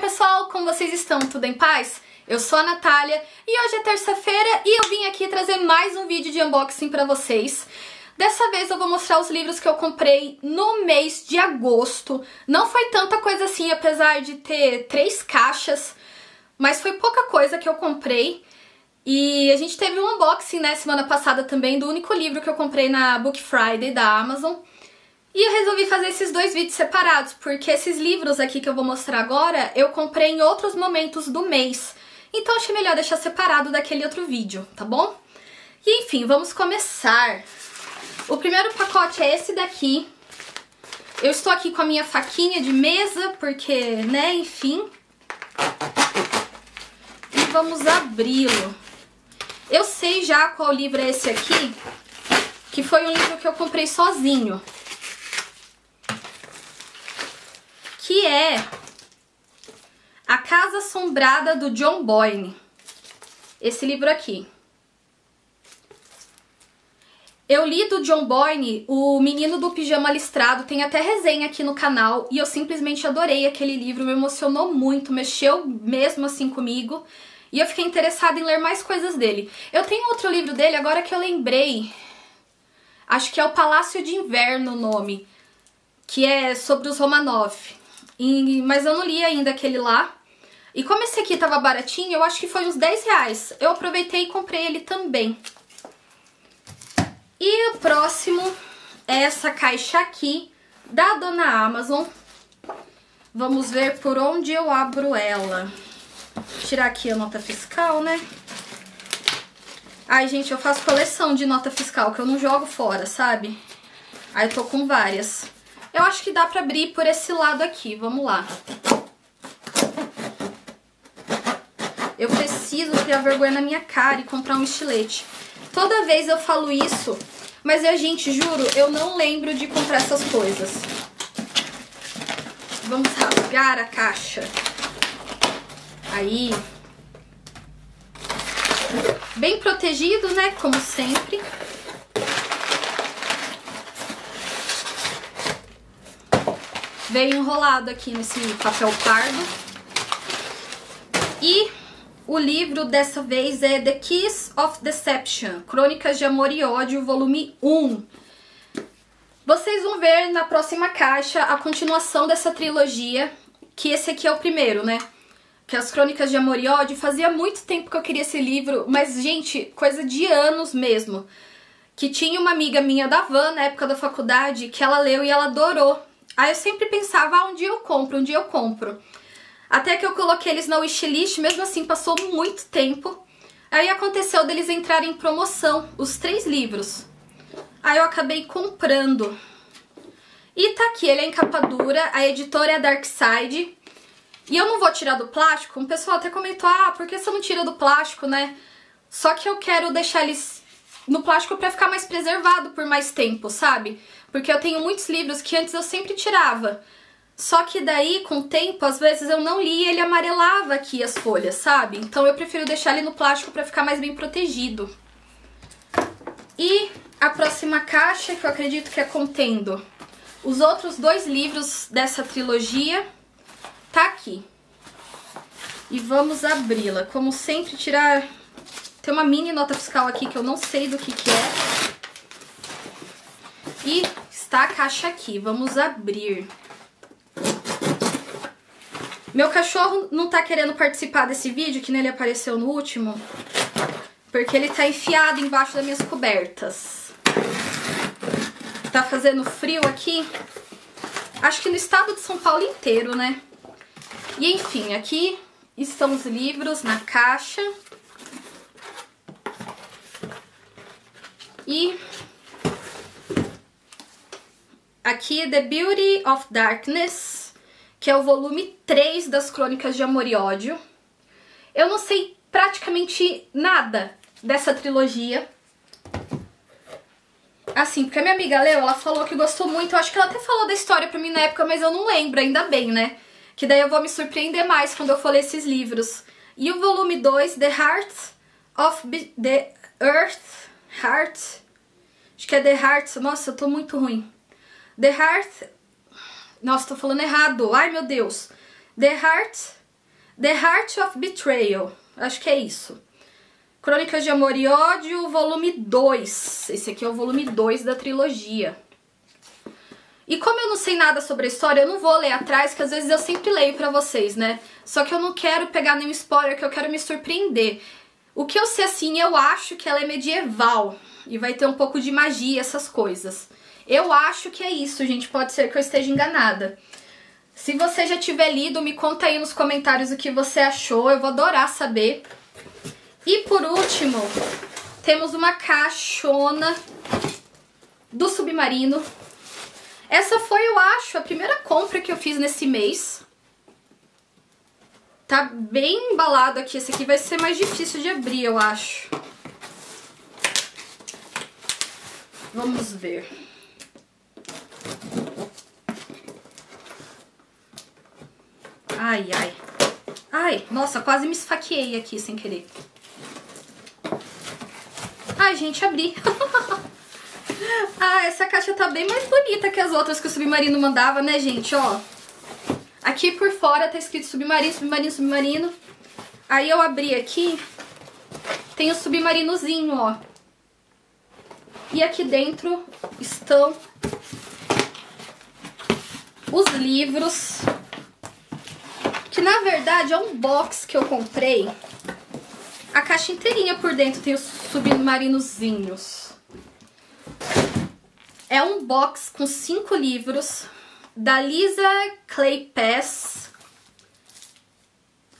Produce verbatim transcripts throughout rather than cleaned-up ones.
Oi pessoal, como vocês estão? Tudo em paz? Eu sou a Natália e hoje é terça-feira e eu vim aqui trazer mais um vídeo de unboxing pra vocês. Dessa vez eu vou mostrar os livros que eu comprei no mês de agosto. Não foi tanta coisa assim, apesar de ter três caixas, mas foi pouca coisa que eu comprei. E a gente teve um unboxing, né, semana passada também, do único livro que eu comprei na Book Friday da Amazon. E eu resolvi fazer esses dois vídeos separados, porque esses livros aqui que eu vou mostrar agora, eu comprei em outros momentos do mês. Então achei melhor deixar separado daquele outro vídeo, tá bom? E enfim, vamos começar. O primeiro pacote é esse daqui. Eu estou aqui com a minha faquinha de mesa, porque, né, enfim. E vamos abri-lo. Eu sei já qual livro é esse aqui, que foi um livro que eu comprei sozinho. Que é A Casa Assombrada, do John Boyne. Esse livro aqui. Eu li do John Boyne O Menino do Pijama Listrado, tem até resenha aqui no canal, e eu simplesmente adorei aquele livro, me emocionou muito, mexeu mesmo assim comigo, e eu fiquei interessada em ler mais coisas dele. Eu tenho outro livro dele, agora que eu lembrei, acho que é O Palácio de Inverno o nome, que é sobre os Romanov. E, mas eu não li ainda aquele lá. E como esse aqui tava baratinho, eu acho que foi uns dez reais. Eu aproveitei e comprei ele também. E o próximo é essa caixa aqui, da Dona Amazon. Vamos ver por onde eu abro ela. Vou tirar aqui a nota fiscal, né? Ai, gente, eu faço coleção de nota fiscal, que eu não jogo fora, sabe? Aí eu tô com várias. Eu acho que dá pra abrir por esse lado aqui, vamos lá. Eu preciso criar vergonha na minha cara e comprar um estilete. Toda vez eu falo isso, mas eu, gente, juro, eu não lembro de comprar essas coisas. Vamos rasgar a caixa. Aí. Bem protegido, né, como sempre. Veio enrolado aqui nesse papel pardo. E o livro dessa vez é The Kiss of Deception, Crônicas de Amor e Ódio, volume um. Vocês vão ver na próxima caixa a continuação dessa trilogia, que esse aqui é o primeiro, né? Que é as Crônicas de Amor e Ódio. Fazia muito tempo que eu queria esse livro, mas, gente, coisa de anos mesmo. Que tinha uma amiga minha da Van, na época da faculdade, que ela leu e ela adorou. Aí eu sempre pensava, ah, um dia eu compro, um dia eu compro. Até que eu coloquei eles na wishlist, mesmo assim passou muito tempo. Aí aconteceu deles entrarem em promoção, os três livros. Aí eu acabei comprando. E tá aqui, ele é em capa dura, a editora é a Dark Side. E eu não vou tirar do plástico, um pessoal até comentou, ah, por que você não tira do plástico, né? Só que eu quero deixar eles no plástico pra ficar mais preservado por mais tempo, sabe? Porque eu tenho muitos livros que antes eu sempre tirava. Só que daí, com o tempo, às vezes eu não li e ele amarelava aqui as folhas, sabe? Então eu prefiro deixar ele no plástico pra ficar mais bem protegido. E a próxima caixa, que eu acredito que é contendo os outros dois livros dessa trilogia, tá aqui. E vamos abri-la. Como sempre, tirar... Tem uma mini nota fiscal aqui que eu não sei do que que é. E está a caixa aqui, vamos abrir. Meu cachorro não tá querendo participar desse vídeo, que nele apareceu no último, porque ele tá enfiado embaixo das minhas cobertas. Tá fazendo frio aqui, acho que no estado de São Paulo inteiro, né? E enfim, aqui estão os livros na caixa. E... aqui, The Beauty of Darkness, que é o volume três das Crônicas de Amor e Ódio. Eu não sei praticamente nada dessa trilogia. Assim, porque a minha amiga leu, ela falou que gostou muito. Eu acho que ela até falou da história pra mim na época, mas eu não lembro, ainda bem, né? Que daí eu vou me surpreender mais quando eu for ler esses livros. E o volume dois, The Heart of... Be The Earth... Heart... Acho que é The Heart... Nossa, eu tô muito ruim. The Heart... Nossa, tô falando errado. Ai, meu Deus. The Heart The Heart of Betrayal, acho que é isso. Crônicas de Amor e Ódio, volume dois. Esse aqui é o volume dois da trilogia. E como eu não sei nada sobre a história, eu não vou ler atrás, que às vezes eu sempre leio pra vocês, né? Só que eu não quero pegar nenhum spoiler, que eu quero me surpreender. O que eu sei, assim, eu acho que ela é medieval e vai ter um pouco de magia, essas coisas. Eu acho que é isso, gente, pode ser que eu esteja enganada. Se você já tiver lido, me conta aí nos comentários o que você achou, eu vou adorar saber. E por último, temos uma caixona do Submarino. Essa foi, eu acho, a primeira compra que eu fiz nesse mês. Tá bem embalado aqui. Esse aqui vai ser mais difícil de abrir, eu acho. Vamos ver. Ai, ai. Ai, nossa, quase me esfaqueei aqui sem querer. Ai, gente, abri. Ah, essa caixa tá bem mais bonita que as outras que o Submarino mandava, né, gente? Ó, aqui por fora tá escrito Submarino, Submarino, Submarino. Aí eu abri aqui, tem o Submarinozinho, ó. E aqui dentro estão os livros, que na verdade é um box que eu comprei. A caixa inteirinha por dentro tem os Submarinozinhos. É um box com cinco livros da Lisa Kleypas.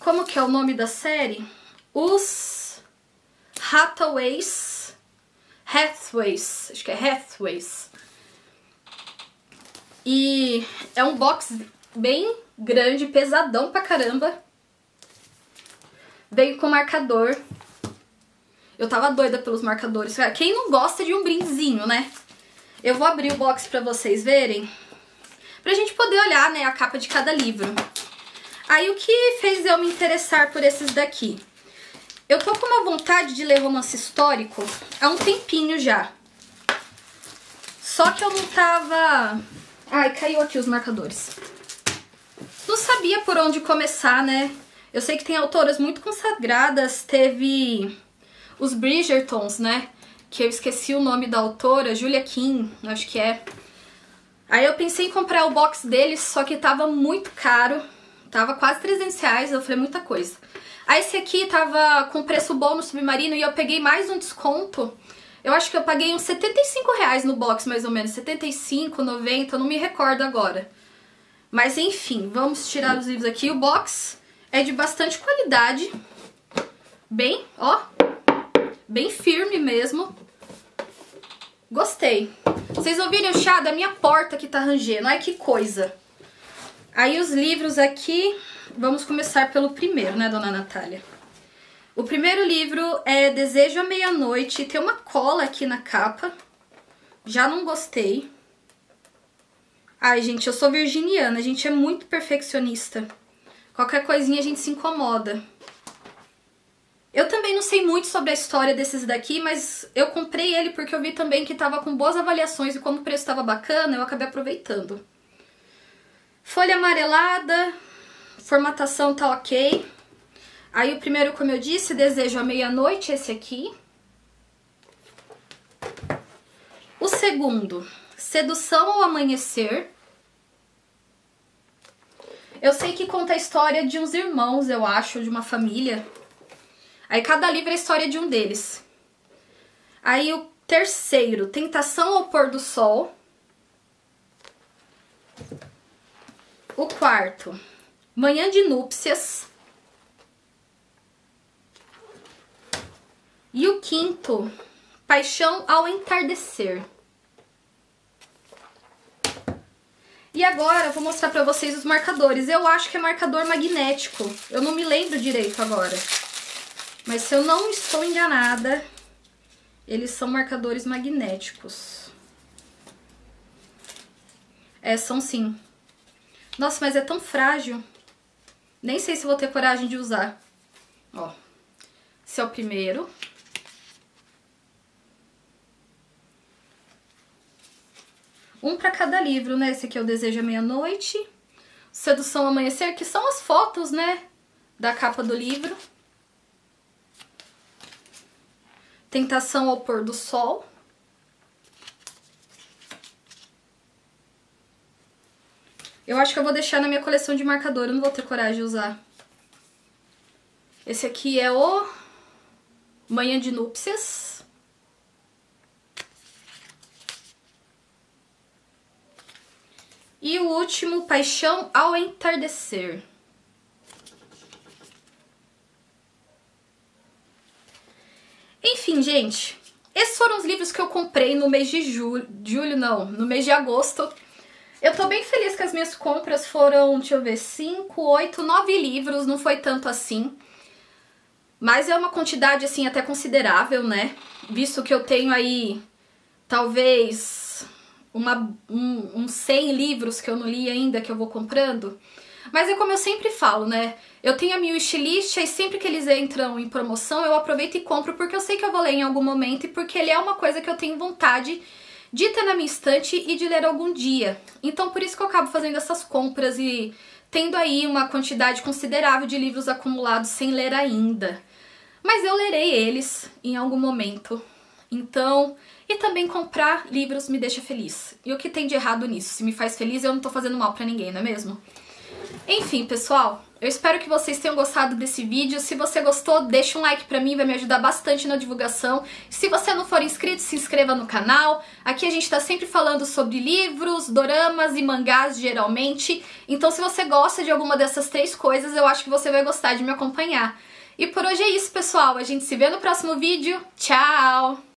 Como que é o nome da série? Os Hathaways. Hathaways. Acho que é Hathaways. E é um box bem grande, pesadão pra caramba. Veio com marcador. Eu tava doida pelos marcadores. Quem não gosta de um brindezinho, né? Eu vou abrir o box pra vocês verem, pra gente poder olhar, né, a capa de cada livro. Aí o que fez eu me interessar por esses daqui? Eu tô com uma vontade de ler romance histórico há um tempinho já. Só que eu não tava... Ai, caiu aqui os marcadores. Não sabia por onde começar, né? Eu sei que tem autoras muito consagradas, teve os Bridgertons, né? Que eu esqueci o nome da autora, Julia Quinn, acho que é. Aí eu pensei em comprar o box deles, só que tava muito caro, tava quase trezentos reais, eu falei muita coisa. Aí esse aqui tava com preço bom no Submarino e eu peguei mais um desconto, eu acho que eu paguei uns setenta e cinco reais no box mais ou menos, setenta e cinco, noventa, eu não me recordo agora. Mas enfim, vamos tirar os livros aqui, o box é de bastante qualidade, bem, ó, bem firme mesmo. Gostei. Vocês ouviram o chá da minha porta que tá rangendo? Ai, que coisa. Aí os livros aqui... Vamos começar pelo primeiro, né, dona Natália? O primeiro livro é Desejo à Meia-Noite. Tem uma cola aqui na capa. Já não gostei. Ai, gente, eu sou virginiana. A gente é muito perfeccionista. Qualquer coisinha a gente se incomoda. Eu também não sei muito sobre a história desses daqui, mas eu comprei ele porque eu vi também que tava com boas avaliações e como o preço tava bacana, eu acabei aproveitando. Folha amarelada, formatação tá ok. Aí o primeiro, como eu disse, Desejo à Meia-Noite, esse aqui. O segundo, Sedução ao Amanhecer. Eu sei que conta a história de uns irmãos, eu acho, de uma família. Aí cada livro é a história de um deles. Aí o terceiro, Tentação ao Pôr do Sol. O quarto, Manhã de Núpcias. E o quinto, Paixão ao Entardecer. E agora eu vou mostrar pra vocês os marcadores. Eu acho que é marcador magnético. Eu não me lembro direito agora. Mas se eu não estou enganada, eles são marcadores magnéticos. É, são sim. Nossa, mas é tão frágil. Nem sei se vou ter coragem de usar. Ó, esse é o primeiro. Um pra cada livro, né? Esse aqui é o Desejo à Meia-Noite. Sedução ao Amanhecer, que são as fotos, né? da capa do livro. Tentação ao pôr do sol. Eu acho que eu vou deixar na minha coleção de marcador, eu não vou ter coragem de usar. Esse aqui é o Manhã de Núpcias. E o último, Paixão ao Entardecer. Enfim, gente, esses foram os livros que eu comprei no mês de julho, julho não, no mês de agosto. Eu tô bem feliz que as minhas compras foram, deixa eu ver, cinco, oito, nove livros, não foi tanto assim. Mas é uma quantidade, assim, até considerável, né? Visto que eu tenho aí, talvez, uma, um, uns cem livros que eu não li ainda, que eu vou comprando. Mas é como eu sempre falo, né? Eu tenho a minha wishlist e sempre que eles entram em promoção, eu aproveito e compro, porque eu sei que eu vou ler em algum momento e porque ele é uma coisa que eu tenho vontade de ter na minha estante e de ler algum dia. Então, por isso que eu acabo fazendo essas compras e tendo aí uma quantidade considerável de livros acumulados sem ler ainda. Mas eu lerei eles em algum momento. Então, e também comprar livros me deixa feliz. E o que tem de errado nisso? Se me faz feliz, eu não tô fazendo mal pra ninguém, não é mesmo? Enfim, pessoal, eu espero que vocês tenham gostado desse vídeo. Se você gostou, deixa um like pra mim, vai me ajudar bastante na divulgação. Se você não for inscrito, se inscreva no canal. Aqui a gente tá sempre falando sobre livros, doramas e mangás, geralmente. Então, se você gosta de alguma dessas três coisas, eu acho que você vai gostar de me acompanhar. E por hoje é isso, pessoal. A gente se vê no próximo vídeo. Tchau!